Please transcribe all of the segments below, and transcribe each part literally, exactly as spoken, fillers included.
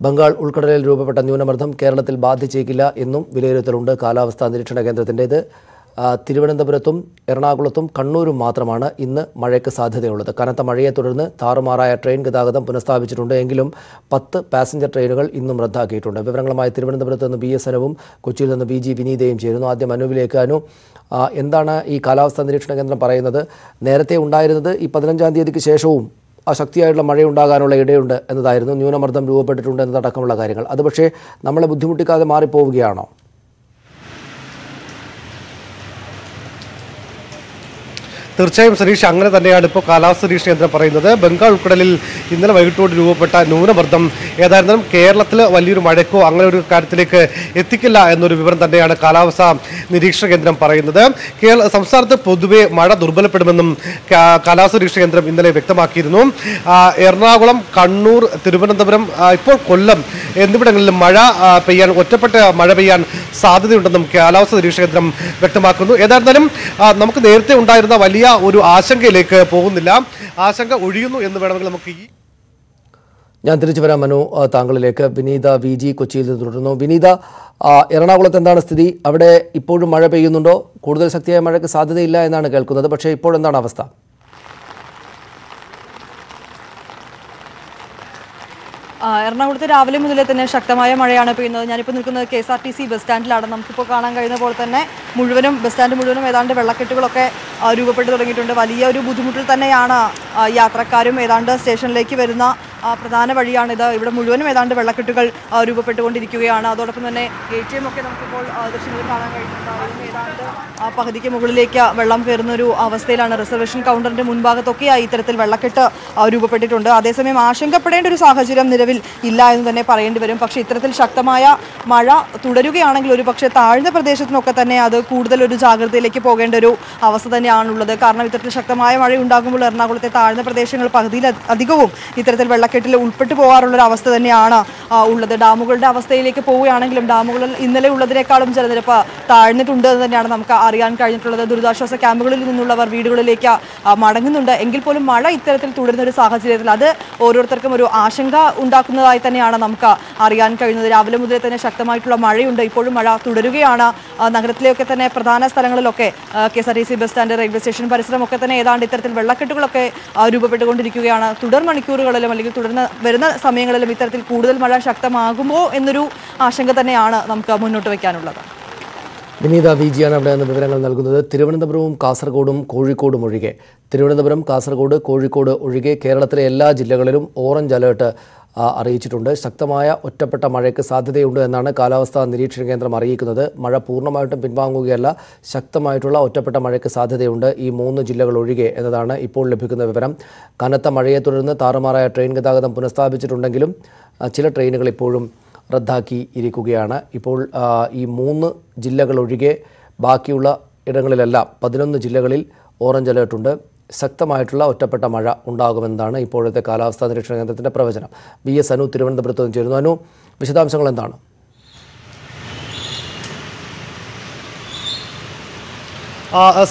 Bengal Ulkadal Rupert and Nunamartham, Kerala Til Badi Chekila, Inum, Vilerunda, Kalavastan, Richanaganthende, Tiruvananthapuram, Ernakulam, Kannur Matramana, in the Mareka Sadhula, the Kanata Maria Turana, Taramaraya train, Gadagam, Punasta, which Runda Angulum, Path, passenger train, Inum Ratha Kitunda, Vivrangama, Tiruvananthapuram, and the B S N, Kuchil and the B G, Vini, the Mjerno, the Manuvilekano. Endana E. Kalavastan Richanagan Parana, Nerate Undai, Ipadranjan the Kisho, a Shakti Maria Undagano Lagunda, and the Diarno, Nuna Martham, Rupert, and the Takamala Garical. Adabache, Namala Budumutika, the Maripo Giano. തീർച്ചയായും സരീഷ് അങ്ങനെ തന്നെയാണ് ഇപ്പോൾ കാലാവസ്ഥ നിരീക്ഷകൻ പറയുന്നത് ബംഗാൾ ഉൾക്കടലിൽ ഇന്നലെ വൈകിട്ടോട് രൂപപ്പെട്ട ന്യൂനമർദ്ദം ഏതായിരുന്നാലും കേരളത്തിൽ വലിയൊരു മഴക്കോ അങ്ങനെ ഒരു കാര്യത്തിലേക്ക് എത്തിക്കില്ല എന്നൊരു വിവരം തന്നെയാണ് കാലാവസ്ഥ നിരീക്ഷണ കേന്ദ്രം പറയുന്നത് കേരള സംസ്ഥാനത്ത് പൊതുവെ മഴ ദുർബലപ്പെടുമെന്നും കാലാവസ്ഥ നിരീക്ഷണ കേന്ദ്രം ഇന്നലെ വ്യക്തമാക്കിയിരുന്നു എറണാകുളം കണ്ണൂർ തിരുവനന്തപുരം ഇപ്പോൾ കൊല്ലം എന്നിവിടങ്ങളിൽ മഴ പെയ്യാൻ ഒറ്റപ്പെട്ട മഴ പെയ്യാൻ സാധ്യതയുണ്ടെന്നും കാലാവസ്ഥ നിരീക്ഷണ കേന്ദ്രം വ്യക്തമാക്കുന്നു ഏതായിരുന്നാലും നമുക്ക് നേരത്തെ ഉണ്ടായിരുന്ന വലിയ ഒരു ആശങ്കയിലേക്ക് പോകുന്നില്ല ആശങ്ക ഒഴിയുന്നു എന്ന് വേണമെങ്കിൽ നമുക്ക് ഞാൻ തിരിച്ചു വരാം മനു താങ്കളിലേക്ക് വിനീത വിജി കൊച്ചിയിൽ നിന്ന് തുടരുന്നു വിനീത എറണാകുളത്ത് എന്താണ് സ്ഥിതി അവിടെ ഇപ്പോഴും മഴ പെയ്യുന്നുണ്ടോ കൂടുതൽ ശക്തിയായ മഴയ്ക്ക് സാധ്യതയില്ല എന്നാണ് കേൾക്കുന്നത് പക്ഷേ ഇപ്പോൾ എന്താണ് അവസ്ഥ എറണാകുളത്ത് രാവിലെ മുതലേ തന്നെ ശക്തമായ മഴയാണ് പെയ്യുന്നത് ഞാനിപ്പോൾ നിൽക്കുന്നത് K S R T C bus സ്റ്റാൻഡിലാണ് നമുക്കിപ്പോൾ കാണാൻ കഴിയുന്ന പോലെ തന്നെ മുഴുവനും ബസ് സ്റ്റാൻഡ് മുഴുവനും ഏതാണ്ട് വെള്ളക്കെട്ടുകളൊക്കെ രൂപപ്പെട്ടു തുടങ്ങിയിട്ടുണ്ട് വലിയ ഒരു ബുദ്ധിമുട്ടിൽ തന്നെയാണ് യാത്രക്കാരും ഏതാണ്ട് സ്റ്റേഷനിലേക്ക് വരുന്ന പ്രധാന വഴിയാണിത് ഇവിടെ മുഴുവനും ഏതാണ്ട് വെള്ളക്കെട്ടുകൾ രൂപപ്പെട്ടുകൊണ്ടിരിക്കുകയാണ് അതോടൊപ്പം തന്നെ എ ടി എം ഒക്കെ നമുക്കിപ്പോൾ ദൃശ്യങ്ങളിൽ കാണാൻ കഴിയുന്നുണ്ടാവും ഏതാണ്ട് ആ പകുതിക്ക് മുകളിലേക്ക് വെള്ളം കയറുന്നൊരു അവസ്ഥയിലാണ് റിസർവേഷൻ കൗണ്ടറിൻ്റെ മുൻഭാഗത്തൊക്കെയായി ഇത്തരത്തിൽ വെള്ളക്കെട്ട് രൂപപ്പെട്ടിട്ടുണ്ട് അതേസമയം ആശങ്കപ്പെടേണ്ട ഒരു സാഹചര്യം നിലവിൽ ഇല്ല എന്ന് തന്നെ പറയേണ്ടി വരും പക്ഷേ ഇത്തരത്തിൽ ശക്തമായ മഴ തുടരുകയാണെങ്കിൽ ഒരു പക്ഷേ താഴ്ന്ന പ്രദേശത്തിനൊക്കെ തന്നെ അത് കൂടുതലൊരു ജാഗ്രതയിലേക്ക് പോകേണ്ട ഒരു അവസ്ഥ തന്നെയാണുള്ളത് കാരണം ഇത്തരത്തിൽ ശക്തമായ മഴ ഉണ്ടാകുമ്പോൾ എറണാകുളത്തെ താഴ്ന്ന പ്രദേശങ്ങൾ പകുതിയിൽ അധികവും ഇത്തരത്തിൽ വെള്ളക്കെട്ടിൽ ഉൾപ്പെട്ടു പോകാറുള്ളൊരു അവസ്ഥ തന്നെയാണ് ഉള്ളത് ഡാമുകളുടെ അവസ്ഥയിലേക്ക് പോവുകയാണെങ്കിലും ഡാമുകളിൽ ഇന്നലെ ഉള്ളതിനേക്കാളും ജലനിരപ്പ് താഴ്ന്നിട്ടുണ്ട് എന്ന് തന്നെയാണ് നമുക്ക് അറിയാൻ കഴിഞ്ഞിട്ടുള്ളത് ദുരിതാശ്വാസ ക്യാമ്പുകളിൽ നിന്നുള്ളവർ വീടുകളിലേക്ക് മടങ്ങുന്നുണ്ട് എങ്കിൽ പോലും മഴ ഇത്തരത്തിൽ തുടരുന്ന ഒരു സാഹചര്യത്തിൽ അത് ഓരോരുത്തർക്കും ഒരു ആശങ്ക ഉണ്ടാക്കുന്നതായി തന്നെയാണ് നമുക്ക് അറിയാൻ കഴിയുന്നത് രാവിലെ മുതലേ തന്നെ ശക്തമായിട്ടുള്ള മഴയുണ്ട് ഇപ്പോഴും മഴ തുടരുകയാണ് നഗരത്തിലെയൊക്കെ തന്നെ പ്രധാന സ്ഥലങ്ങളിലൊക്കെ K S R T C bus stand railway station പരിസരമൊക്കെ തന്നെ ഏതാണ്ട് ഇത്തരത്തിൽ വെള്ളക്കെട്ടുകളൊക്കെ രൂപപ്പെട്ടുകൊണ്ടിരിക്കുകയാണ് തുടർ മണിക്കൂറുകളിലും അല്ലെങ്കിൽ തുടർന്ന് വരുന്ന സമയങ്ങളിലും ഇത്തരത്തിൽ കൂടുതൽ മഴ ശക്തമാകുമോ എന്നൊരു ആശങ്ക തന്നെയാണ് നമുക്ക് മുന്നോട്ട് വയ്ക്കാനുള്ളത് വിനീത വിജിയാണ് അവിടെ നിന്ന് വിവരങ്ങൾ നൽകുന്നത് തിരുവനന്തപുരവും കാസർഗോഡും കോഴിക്കോടും ഒഴികെ തിരുവനന്തപുരം കാസർഗോഡ് കോഴിക്കോട് ഒഴികെ കേരളത്തിലെ എല്ലാ ജില്ലകളിലും ഓറഞ്ച് അലേർട്ട് അറിയിച്ചിട്ടുണ്ട് ശക്തമായ ഒറ്റപ്പെട്ട മഴയ്ക്ക് സാധ്യതയുണ്ട് എന്നാണ് കാലാവസ്ഥാ നിരീക്ഷണ കേന്ദ്രം അറിയിക്കുന്നത് മഴ പൂർണ്ണമായിട്ടും പിൻവാങ്ങുകയല്ല ശക്തമായിട്ടുള്ള ഒറ്റപ്പെട്ട മഴയ്ക്ക് സാധ്യതയുണ്ട് ഈ മൂന്ന് ജില്ലകൾ ഒഴികെ എന്നതാണ് ഇപ്പോൾ ലഭിക്കുന്ന വിവരം കനത്ത മഴയെ തുടർന്ന് താറുമാറായ ട്രെയിൻ ഗതാഗതം പുനഃസ്ഥാപിച്ചിട്ടുണ്ടെങ്കിലും ചില ട്രെയിനുകൾ ഇപ്പോഴും റദ്ദാക്കി ഇരിക്കുകയാണ് ഇപ്പോൾ ഈ മൂന്ന് ജില്ലകൾ ഒഴികെ ബാക്കിയുള്ള ഇടങ്ങളിലെല്ലാം പതിനൊന്ന് ജില്ലകളിൽ ഓറഞ്ച് അലേർട്ടുണ്ട് ശക്തമായിട്ടുള്ള ഒറ്റപ്പെട്ട മഴ ഉണ്ടാകുമെന്നാണ് ഇപ്പോഴത്തെ കാലാവസ്ഥാ നിരീക്ഷണ കേന്ദ്രത്തിൻ്റെ പ്രവചനം ബി എസ് അനു തിരുവനന്തപുരത്ത് നിന്ന് ചേരുന്നു അനു വിശദാംശങ്ങൾ എന്താണ്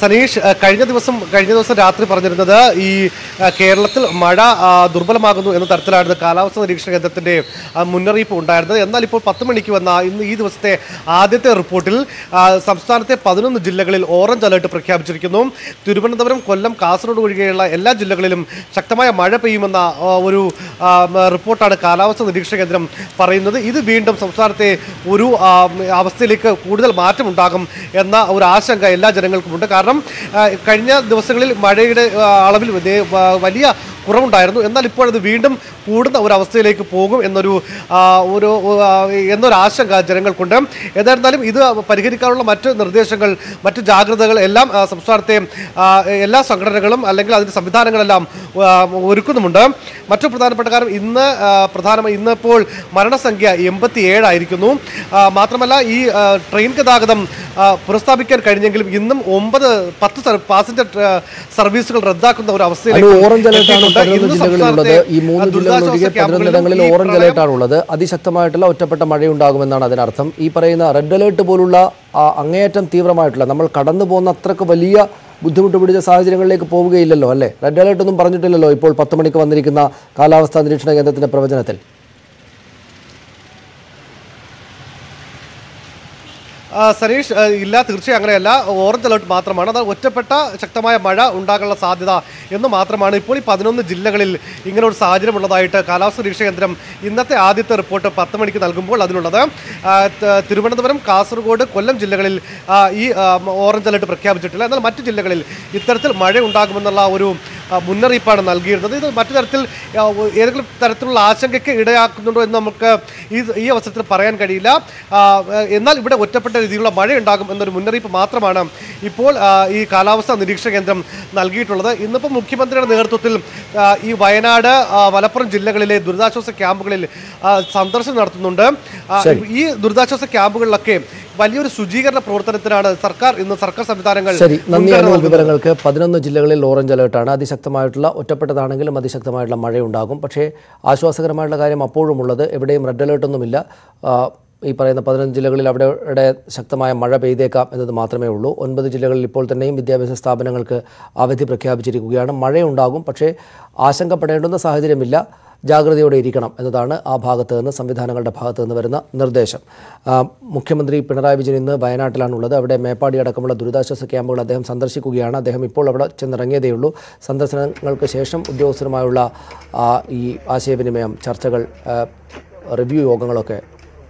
സനീഷ് കഴിഞ്ഞ ദിവസം കഴിഞ്ഞ ദിവസം രാത്രി പറഞ്ഞിരുന്നത് ഈ കേരളത്തിൽ മഴ ദുർബലമാകുന്നു എന്ന തരത്തിലായിരുന്നു കാലാവസ്ഥ നിരീക്ഷണ കേന്ദ്രത്തിൻ്റെ മുന്നറിയിപ്പ് ഉണ്ടായിരുന്നത് എന്നാൽ ഇപ്പോൾ പത്ത് മണിക്ക് വന്ന ഇന്ന് ഈ ദിവസത്തെ ആദ്യത്തെ റിപ്പോർട്ടിൽ സംസ്ഥാനത്തെ പതിനൊന്ന് ജില്ലകളിൽ ഓറഞ്ച് അലേർട്ട് പ്രഖ്യാപിച്ചിരിക്കുന്നു തിരുവനന്തപുരം കൊല്ലം കാസർഗോഡ് ഒഴികെയുള്ള എല്ലാ ജില്ലകളിലും ശക്തമായ മഴ പെയ്യുമെന്ന ഒരു റിപ്പോർട്ടാണ് കാലാവസ്ഥ നിരീക്ഷണ കേന്ദ്രം പറയുന്നത് ഇത് വീണ്ടും സംസ്ഥാനത്തെ ഒരു അവസ്ഥയിലേക്ക് കൂടുതൽ മാറ്റമുണ്ടാകും എന്ന ഒരു ആശങ്ക എല്ലാ ജനങ്ങൾക്കും ഉണ്ട് കാരണം കഴിഞ്ഞ ദിവസങ്ങളിൽ മഴയുടെ അളവിൽ വലിയ കുറവുണ്ടായിരുന്നു എന്നാൽ ഇപ്പോൾ അത് വീണ്ടും കൂടുന്ന ഒരു അവസ്ഥയിലേക്ക് പോകും എന്നൊരു ഒരു എന്നൊരു ആശങ്ക ജനങ്ങൾക്കുണ്ട് ഏതായിരുന്നാലും ഇത് പരിഹരിക്കാനുള്ള മറ്റ് നിർദ്ദേശങ്ങൾ മറ്റ് ജാഗ്രതകൾ എല്ലാം സംസ്ഥാനത്തെ എല്ലാ സംഘടനകളും അല്ലെങ്കിൽ അതിൻ്റെ സംവിധാനങ്ങളെല്ലാം ഒരുക്കുന്നുമുണ്ട് മറ്റു പ്രധാനപ്പെട്ട കാര്യം ഇന്ന് പ്രധാനമായി ഇന്നിപ്പോൾ മരണസംഖ്യ എൺപത്തി ഏഴായിരിക്കുന്നു മാത്രമല്ല ഈ ട്രെയിൻ ഗതാഗതം പുനഃസ്ഥാപിക്കാൻ കഴിഞ്ഞെങ്കിലും ഇന്നും ഒമ്പത് പത്ത് പാസഞ്ചർ സർവീസുകൾ റദ്ദാക്കുന്ന ഒരു അവസ്ഥയിലേക്ക് ഈ മൂന്ന് ജില്ലകളിൽ ഒഴികെ പതിനൊന്ന് ഇടങ്ങളിൽ ഓറഞ്ച് അലേർട്ടാണുള്ളത് അതിശക്തമായിട്ടുള്ള ഒറ്റപ്പെട്ട മഴയുണ്ടാകുമെന്നാണ് അതിനർത്ഥം ഈ പറയുന്ന റെഡ് അലേർട്ട് പോലുള്ള അങ്ങേയറ്റം തീവ്രമായിട്ടുള്ള നമ്മൾ കടന്നു പോകുന്ന അത്രക്ക് വലിയ ബുദ്ധിമുട്ട് പിടിച്ച സാഹചര്യങ്ങളിലേക്ക് പോവുകയില്ലല്ലോ അല്ലേ റെഡ് അലേർട്ട് ഒന്നും പറഞ്ഞിട്ടില്ലല്ലോ ഇപ്പോൾ പത്ത് മണിക്ക് വന്നിരിക്കുന്ന കാലാവസ്ഥാ നിരീക്ഷണ കേന്ദ്രത്തിന്റെ പ്രവചനത്തിൽ Sarish, Illa Turchi Angrella, or the Lot Matramana, Utapata, Chaktamaya Mada, Undakala Sadida, in the Matramani, Padanum, the Jillagal, Ingro Sajar, Muladaita, Kalas, Rishandram, in the Aditha report of Pathamanic Algumbo, Ladunada, at Tirumanavam, Kasaragod, Kolam Jillagal, or the letter Capitol, and the Matti Jillagal, Itartil, Mada Undakamala, Uru, Munaripan and Algir, the Matil, Erkul, Lach and Kida, Namaka, is Eosatil Paran Kadila, in the little Utapata. Mari and Dagam and the Munari Matra Madam, Ipol, E. Kalavas and the Diksha Gendram, Nalgitola, in the Mukimantra and the Ertutil, E. Vayanada, Valapuran Jilagale, Durdachos, a Campbell, Sanders and Arthundam, E. Durdachos, a Campbell Lake, Value Sujiga, the Protarata, Sarkar in the Sarkas of the Tarangal, Padana, Jilagale, Lauren Jalatana, the Sakamaitla, Utapata Anangel, Madisakamatla, Mari and Dagam, Pache, Ashwa Sakamatla, Apuru Mula, everyday Madalat on the Milla. ഈ പറയുന്ന പതിനഞ്ച് ജില്ലകളിൽ അവിടെ ശക്തമായ മഴ പെയ്തേക്കാം എന്നത് മാത്രമേ ഉള്ളൂ ഒൻപത് ജില്ലകളിൽ ഇപ്പോൾ തന്നെയും വിദ്യാഭ്യാസ സ്ഥാപനങ്ങൾക്ക് അവധി പ്രഖ്യാപിച്ചിരിക്കുകയാണ് മഴയുണ്ടാകും പക്ഷേ ആശങ്കപ്പെടേണ്ട സാഹചര്യമില്ല ജാഗ്രതയോടെ ഇരിക്കണം എന്നതാണ് ആ ഭാഗത്തു നിന്ന് സംവിധാനങ്ങളുടെ ഭാഗത്തു നിന്ന് വരുന്ന നിർദ്ദേശം മുഖ്യമന്ത്രി പിണറായി വിജയൻ ഇന്ന് വയനാട്ടിലാണ് ഉള്ളത് അവിടെ മേപ്പാടി അടക്കമുള്ള ദുരിതാശ്വാസ ക്യാമ്പുകൾ അദ്ദേഹം സന്ദർശിക്കുകയാണ് അദ്ദേഹം ഇപ്പോൾ അവിടെ ചെന്നിറങ്ങിയതേ ഉള്ളൂ സന്ദർശനങ്ങൾക്ക് ശേഷം ഉദ്യോഗസ്ഥരുമായുള്ള ഈ ആശയവിനിമയം ചർച്ചകൾ റിവ്യൂ യോഗങ്ങളൊക്കെ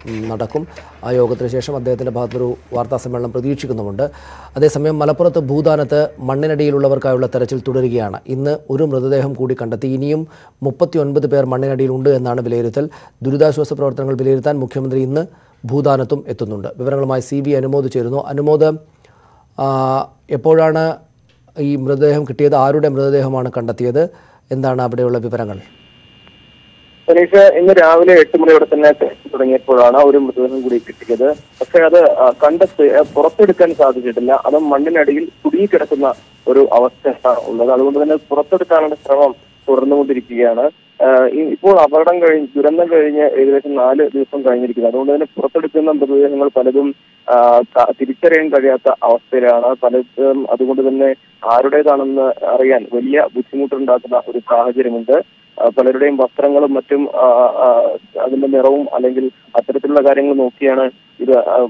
Nadakum, Ayogatra Shesham, the Badru, Varta Samalam Praduchikamunda, the Samem Malapur, the Bhudanata, Mandana de Lulavar Kavala Terachil Tudariana, in the Urum Radaham Kudikantinium, Mupation with the pair Mandana de Lunda and Nana Bilerital, Dudas was a protangal Bileritan, Mukimandri in the Bhudanatum Etununda. Beverama C V Animo the Cherno, Animo the Epodana Imradaham Kitia, the Arud and Radaham Kantatia, in the Anabadeva Viverangal. In the Ravi, eight minutes and a Purana, Urim would eat together. A fair contest, a property can start the other Monday deal, could eat at the our test on the Alumina, property can from Torno de Rikiana. In Abadanga in Duranga, Irrigation Island, this one going to be a property and the regional Paladum, Tiritan, Kariata, Austriana, Paladum, Adundan, Arudan, Arian, Velia, Buchimutan Data, Kahajirimunda. Paladin, Bastrangal, Matum, Adamarum, Alangil, Athatilla Garing, Nokiana,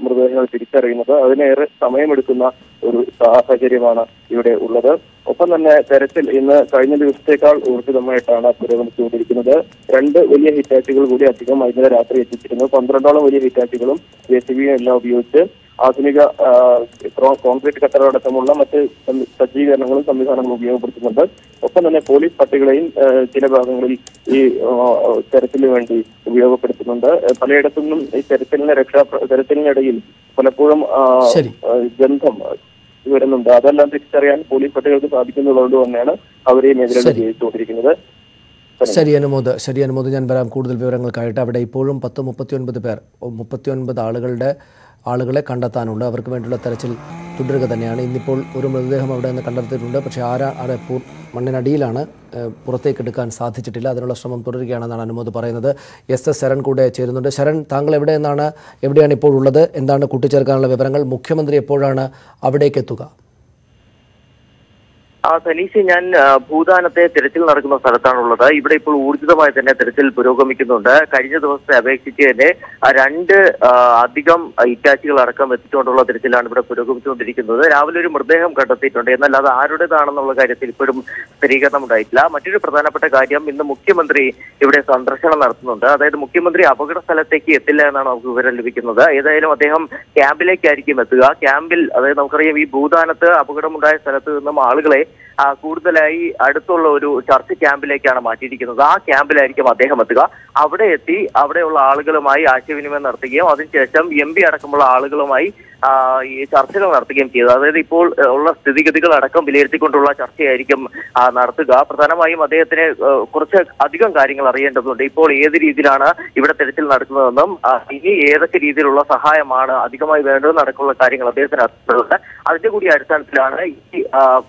Murder, Twitter, in other, Samay Medicuna, Saharimana, Ude Ulada. Open the Terratil in the Cardinal Ustacal, Ursula Maritana, Kurum, Sudikinada, Renda, William Hitachikal, Woody Atikam, either after it, Pandra, William Hitachikal, J C B and Love Used, Asmiga, concrete Katara, Samulam, Saji and Hong Kong, open a police particular in Chilabang. Territory, we have a person the Palatum is territorial extra territorial. Palapurum Gentham, you were on the other Landic police particular to Lordo and Nana, our major. Serian Mother, Serian Mother and Baram Kudel Virangal Karita, Diporum, Patamopation by the pair, Mopation by the Alagal Day, Alagal Kandatanunda, recommended a Terachil to Dragadan in the Pol Urum, they have done the Kandatunda, Pachara, Arapur, Mandana Dilana, Protekan Sathi Chitila, the Rosam Purigana, Anamo the Paranada, yes, the Saran Kuda, Cheran, Saran, Tangle Evidana, Evidan Purula, and then a Kuticharkan Virangal, Mukimandri Porana, Avade Ketuka. Sanishi and Bhudanam Territil Narkuma Saratanola, Ibrahim Urza and Territil Purogamikinunda, Kadija was Abekine, and Adigam, Itachil Arkam, with Totola Territil and Purogum, the Rikinda, Avalim Murdeham Katasit, and another Haruda Analogatil Purum, Serigam Daitla, Material Pradhanapata Gadiam in the Mukimandri, if it is Sandrashan Arthunda, the Mukimandri Apogra Salataki, Tilana of Vikinoda, either Deham, Campbell Karikimatuka, Campbell, Adanakari, Bhudanatha, Apogamudai Salatu, the Malagalay. Uh Kurdalai Adolo Charti Campbell Kanamati Campbell Hamatiga, Avati, Avadala Algalamai, Ashiviniman Artigam, or the Chesham, Yembi Arakamala Algalamai, uh Charcel Artigam Kila, the Pol Ola Physical Arakam Bilati Controla Charti Arikam and Arthaga, Pratanamai Madetane Kurchak Adigan Garing Larian of the Pol Edi Rana, even a territorial Narcanum, uh Rola Sahaya Mana, Adikama Narcola Karing Labes and Arthur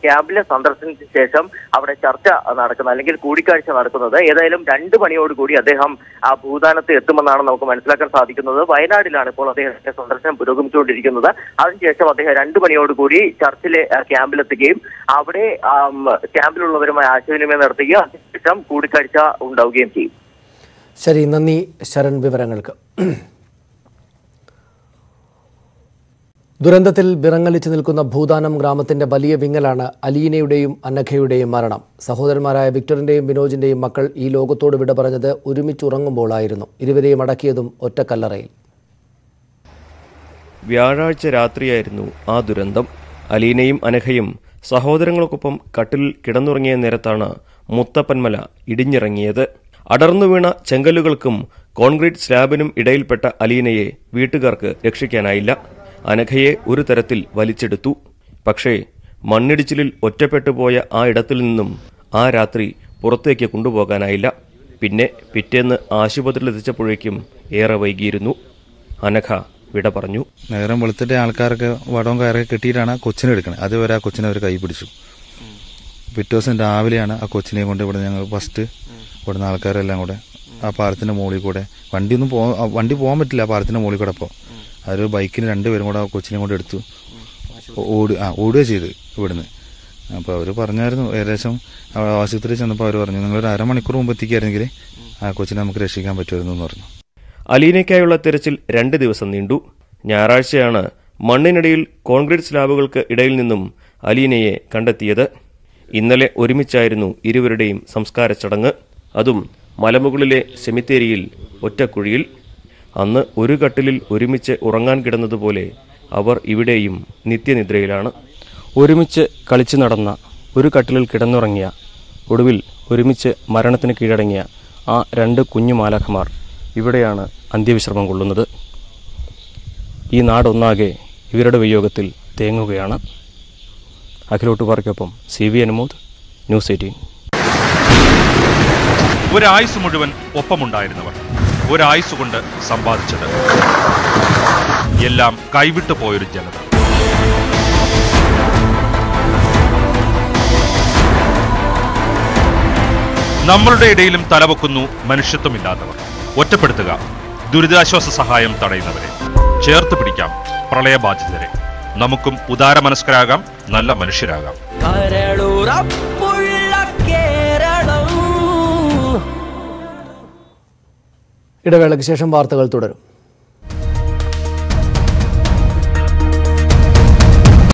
Campbell Sanders. Sesam, our Charta, and Arkanaka, Kudika, and Arkana, Edailum, Dandamani or Kudia, they hum, Abudana, Tumanana, and Slakan Sadikano, Vaina, Dilanapola, they have Sanderson, Pudogum, Dikanoda, and Jesham, they had Andamani or Kudi, Chartile, Campbell at the game, Avade, um, Campbell over my Ashwin and Arthia, some Kudika, Undau game team. Sarinani, Saran Viveranaka. ദുരന്തത്തിൽ വിറങ്ങലിച്ചു നിൽക്കുന്ന ഭൂദാനം ഗ്രാമത്തിന്റെ വലിയ വിങ്ങലാണ് അലീനയുടെയും അനഘയുടെയും മരണം. സഹോദരന്മാരായ വിക്ടറിന്റെയും വിനോജിന്റെയും മക്കൾ ഈ ലോകത്തോട് വിട പറഞ്ഞത് ഒരുമിച്ചുറങ്ങുമ്പോളായിരുന്നു. ഇരുവരെയും അടക്കിയതും ഒറ്റക്കല്ലറയിൽ. വ്യാഴാഴ്ച രാത്രിയായിരുന്നു ആ ദുരന്തം. അലീനയും അനഘയും സഹോദരങ്ങൾക്കൊപ്പം കട്ടിലിൽ കിടന്നുറങ്ങിയ നേരത്താണ് മുത്തപ്പൻമല ഇടിഞ്ഞിറങ്ങിയത്. അടർന്നു വീണ ചെങ്കല്ലുകൾക്കും കോൺക്രീറ്റ് സ്ലാബിനും ഇടയിൽപ്പെട്ട അലീനയെ വീട്ടുകാർക്ക് രക്ഷിക്കാനായില്ല. അനഘയെ ഒരു തരത്തിൽ വലിച്ചെടുത്തു. പക്ഷേ മണ്ണിടിച്ചിലിൽ ഒറ്റപ്പെട്ടുപോയ ആ ഇടത്തിൽ നിന്നും ആ രാത്രി പുറത്തേക്ക് കൊണ്ടുപോകാനായില്ല. പിന്നെ പിറ്റേന്ന് ആശുപത്രിയിലെത്തിച്ചപ്പോഴേക്കും ഏറെ വൈകിയിരുന്നു. അനഘ വിട പറഞ്ഞു. നേരം വെളുത്തിട്ട് ആൾക്കാരൊക്കെ വടവും കയറൊക്കെ കെട്ടിയിട്ടാണ് ആ കൊച്ചിനെ എടുക്കണത്. അതുവരെ ആ കൊച്ചിനെ അവർ കൈ പിടിച്ചു. പിറ്റേ ദിവസം രാവിലെയാണ് ആ കൊച്ചിനെ കൊണ്ട് ഇവിടെ ഞങ്ങൾ ഫസ്റ്റ് ഇവിടുന്ന് ആൾക്കാരെല്ലാം കൂടെ ആ പാലത്തിൻ്റെ മുകളിൽ കൂടെ വണ്ടിയൊന്നും പോ വണ്ടി പോകാൻ പറ്റില്ല. ആ പാലത്തിൻ്റെ മുകളിൽ കൂടെ അപ്പോൾ അവർ ബൈക്കിന് രണ്ടുപേരും കൂടെ ആ കൊച്ചിനെ കൊണ്ട് എടുത്തു ഓടി ആ ഓടുക ചെയ്ത് ഇവിടുന്ന്. അപ്പോൾ അവർ പറഞ്ഞായിരുന്നു, ഏകദേശം ആശുപത്രിയിൽ ചെന്നപ്പോൾ അവർ പറഞ്ഞു, നിങ്ങളൊരു അരമണിക്കൂർ മുമ്പ് എത്തിക്കുകയായിരുന്നെങ്കിൽ ആ കൊച്ചിനെ നമുക്ക് രക്ഷിക്കാൻ പറ്റുമായിരുന്നു എന്ന് പറഞ്ഞു. അലീനയ്ക്കായുള്ള തിരച്ചിൽ രണ്ട് ദിവസം നീണ്ടു. ഞായറാഴ്ചയാണ് മണ്ണിനിടയിൽ കോൺക്രീറ്റ് സ്ലാബുകൾക്ക് ഇടയിൽ നിന്നും അലീനയെ കണ്ടെത്തിയത്. ഇന്നലെ ഒരുമിച്ചായിരുന്നു ഇരുവരുടെയും സംസ്കാര ചടങ്ങ്, അതും മലമുകളിലെ സെമിത്തേരിയിൽ ഒറ്റക്കുഴിയിൽ. അന്ന് ഒരു കട്ടിലിൽ ഒരുമിച്ച് ഉറങ്ങാൻ കിടന്നതുപോലെ അവർ ഇവിടെയും നിത്യനിദ്രയിലാണ്. ഒരുമിച്ച് കളിച്ചു നടന്ന, ഒരു കട്ടിലിൽ കിടന്നുറങ്ങിയ, ഒടുവിൽ ഒരുമിച്ച് മരണത്തിന് കീഴടങ്ങിയ ആ രണ്ട് കുഞ്ഞു മാലാഖമാർ ഇവിടെയാണ് അന്ത്യവിശ്രമം കൊള്ളുന്നത്. ഈ നാടൊന്നാകെ ഇവരുടെ വിയോഗത്തിൽ തേങ്ങുകയാണ്. അഖിലോട്ട് പാർക്കൊപ്പം C V Anumod, news eighteen. ഒരായുസ് മുഴുവൻ ഒപ്പമുണ്ടായിരുന്നവർ ഒരായുസ് കൊണ്ട് സമ്പാദിച്ചത് എല്ലാം കൈവിട്ടു പോയൊരു ജനത. നമ്മളുടെ ഇടയിലും തലവെക്കുന്നു മനുഷ്യത്വമില്ലാത്തവർ. ഒറ്റപ്പെടുത്തുക, ദുരിതാശ്വാസ സഹായം തടയുന്നവരെ ചേർത്ത് പിടിക്കാം. പ്രളയബാധിതരെ നമുക്കും ഉദാരമനസ്കരാകാം, നല്ല മനുഷ്യരാകാം. ഇടവേളയ്ക്ക് ശേഷം വാർത്തകൾ തുടരും.